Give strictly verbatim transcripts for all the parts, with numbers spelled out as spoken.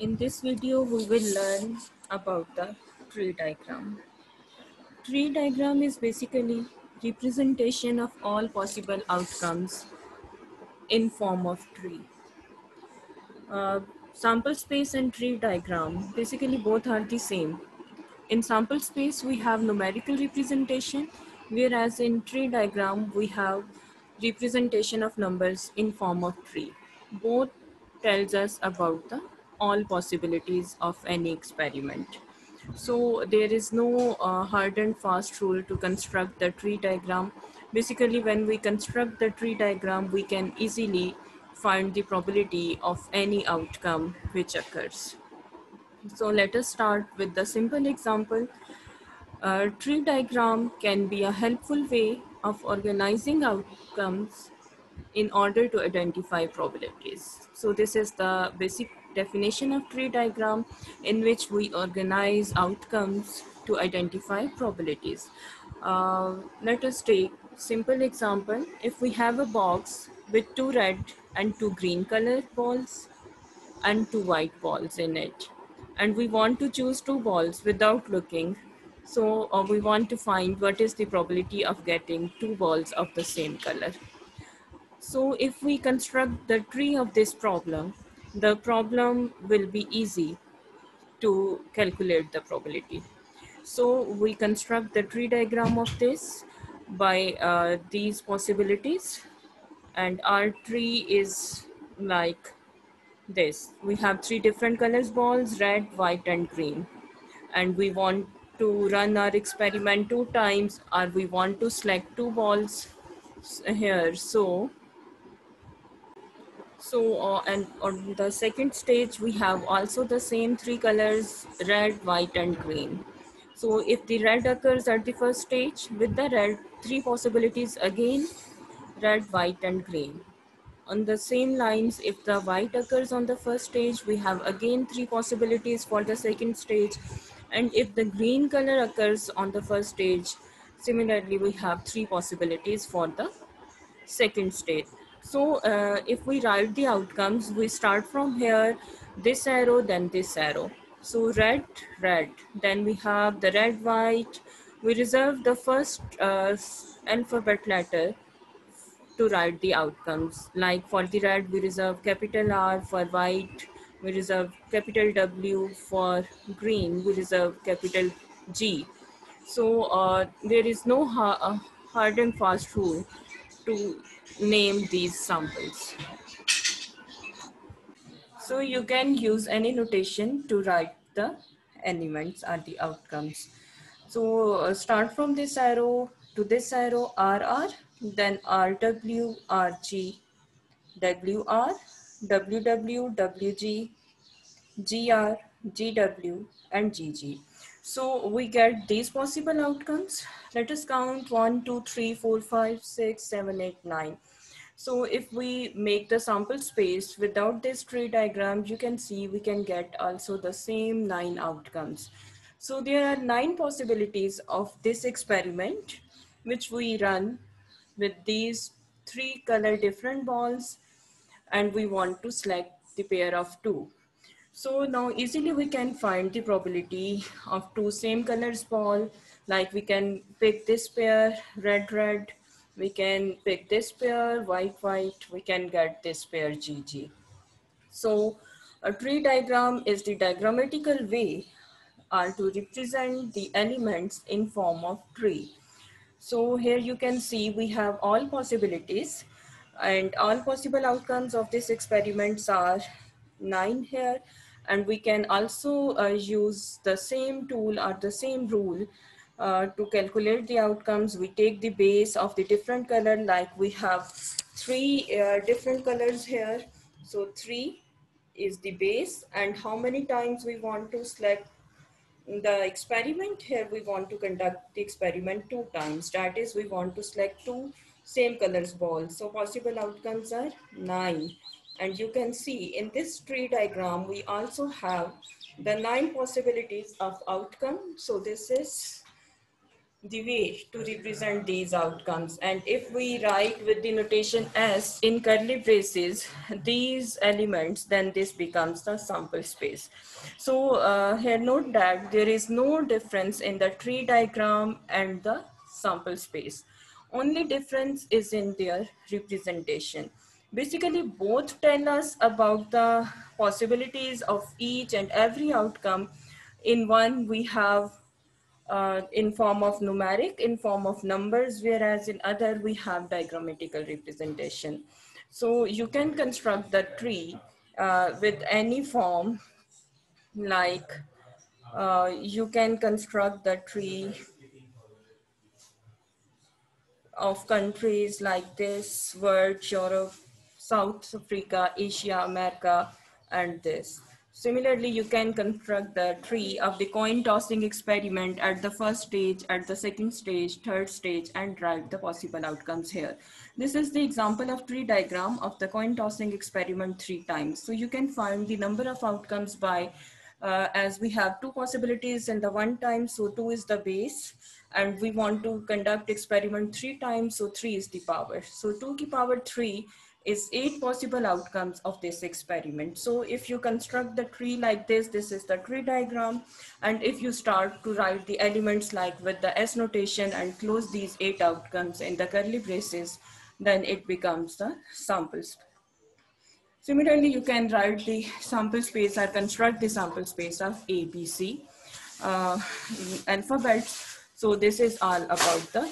In this video, we will learn about the tree diagram. Tree diagram is basically representation of all possible outcomes in form of tree. Uh, sample space and tree diagram, basically both are the same. In sample space, we have numerical representation, whereas in tree diagram, we have representation of numbers in form of tree. Both tells us about the all possibilities of any experiment. So there is no uh, hard and fast rule to construct the tree diagram. Basically, when we construct the tree diagram, we can easily find the probability of any outcome which occurs. So let us start with the simple example. A tree diagram can be a helpful way of organizing outcomes in order to identify probabilities. So this is the basic definition of tree diagram, in which we organize outcomes to identify probabilities. Uh, let us take simple example. If we have a box with two red and two green colored balls and two white balls in it, and we want to choose two balls without looking, so uh, we want to find what is the probability of getting two balls of the same color. So if we construct the tree of this problem, the problem will be easy to calculate the probability. So we construct the tree diagram of this by uh, these possibilities, and our tree is like this. We have three different colors balls, red, white and green, and we want to run our experiment two times, or we want to select two balls here. So So uh, and on the second stage, we have also the same three colors, red, white and green. So if the red occurs at the first stage, with the red, three possibilities again, red, white and green. On the same lines, if the white occurs on the first stage, we have again three possibilities for the second stage. And if the green color occurs on the first stage, similarly, we have three possibilities for the second stage. So uh, if we write the outcomes, we start from here, this arrow, then this arrow. So red, red, then we have the red, white. We reserve the first uh, alphabet letter to write the outcomes. Like for the red, we reserve capital R, for white, we reserve capital W, for green, we reserve capital G. So uh, there is no ha- uh, hard and fast rule to name these samples. So you can use any notation to write the elements or the outcomes. So uh, start from this arrow to this arrow, R R, then R W, R G, W R, W W, W G, G R, G W and G G. So we get these possible outcomes. Let us count one, two, three, four, five, six, seven, eight, nine. So if we make the sample space without this tree diagram, you can see we can get also the same nine outcomes. So there are nine possibilities of this experiment, which we run with these three color different balls, and we want to select the pair of two. So now easily we can find the probability of two same colors ball. Like we can pick this pair, red, red. We can pick this pair, white, white. We can get this pair, G G. So a tree diagram is the diagrammatical way uh, to represent the elements in form of tree. So here you can see we have all possibilities, and all possible outcomes of this experiments are nine here. And we can also uh, use the same tool or the same rule uh, to calculate the outcomes. We take the base of the different color, like we have three uh, different colors here. So three is the base, and how many times we want to select the experiment. Here we want to conduct the experiment two times. That is, we want to select two same colors balls. So possible outcomes are nine. And you can see in this tree diagram, we also have the nine possibilities of outcome. So this is the way to represent these outcomes. And if we write with the notation S in curly braces, these elements, then this becomes the sample space. So uh, here note that there is no difference in the tree diagram and the sample space. Only difference is in their representation. Basically, both tell us about the possibilities of each and every outcome. In one, we have Uh, in form of numeric, in form of numbers, whereas in other we have diagrammatical representation. So you can construct the tree uh, with any form, like uh, you can construct the tree of countries like this, world, Europe, South Africa, Asia, America, and this. Similarly, you can construct the tree of the coin tossing experiment at the first stage, at the second stage, third stage, and write the possible outcomes here. This is the example of tree diagram of the coin tossing experiment three times. So you can find the number of outcomes by, uh, as we have two possibilities in the one time, so two is the base, and we want to conduct experiment three times, so three is the power. So two ki power three is eight possible outcomes of this experiment. So if you construct the tree like this, this is the tree diagram. And if you start to write the elements like with the S notation and close these eight outcomes in the curly braces, then it becomes the sample space. Similarly, you can write the sample space or construct the sample space of A, B, C uh, alphabets. So this is all about the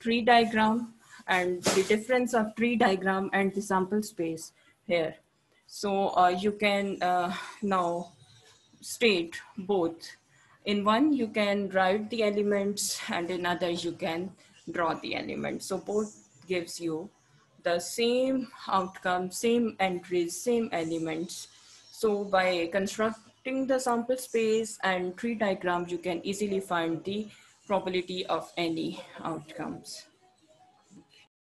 tree diagram and the difference of tree diagram and the sample space here. So uh, you can uh, now state both. In one, you can write the elements, and in other, you can draw the elements. So both gives you the same outcome, same entries, same elements. So by constructing the sample space and tree diagram, you can easily find the probability of any outcomes.